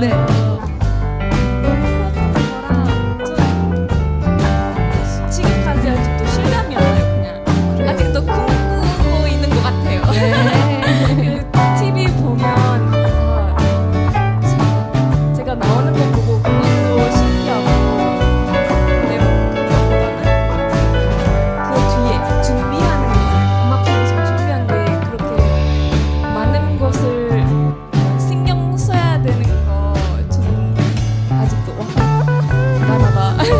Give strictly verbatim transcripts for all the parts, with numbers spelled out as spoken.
네. 너무 좀 지금까지 아직도 실감이 안 나요. 그냥 그래요. 아직도 꿈꾸고 있는 것 같아요. 네. 그 티비 보면 아, 제가 나오는 거 보고 그것도 신기하고 내 목표보다는 그 뒤에 준비하는 게 음악적으로 준비한 게 그렇게 많은 것을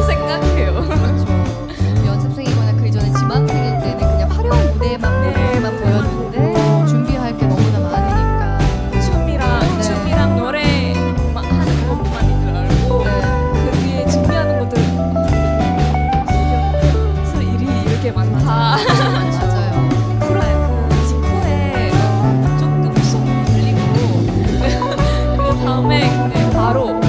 생각해요. 그렇죠. 연습생이거나 그 이전에 지망생일 때는 그냥 화려한 무대만 무대만 네, 보였는데 준비할 게 너무나 많으니까 춤이랑 네. 춤이랑 노래 막 하는 것만인 줄 알고 네. 그 뒤에 준비하는 것들 그래서 일이 이렇게 많다. 맞아요. 그러고 그 직후에 조금씩 돌리고 그 다음에 그냥 바로.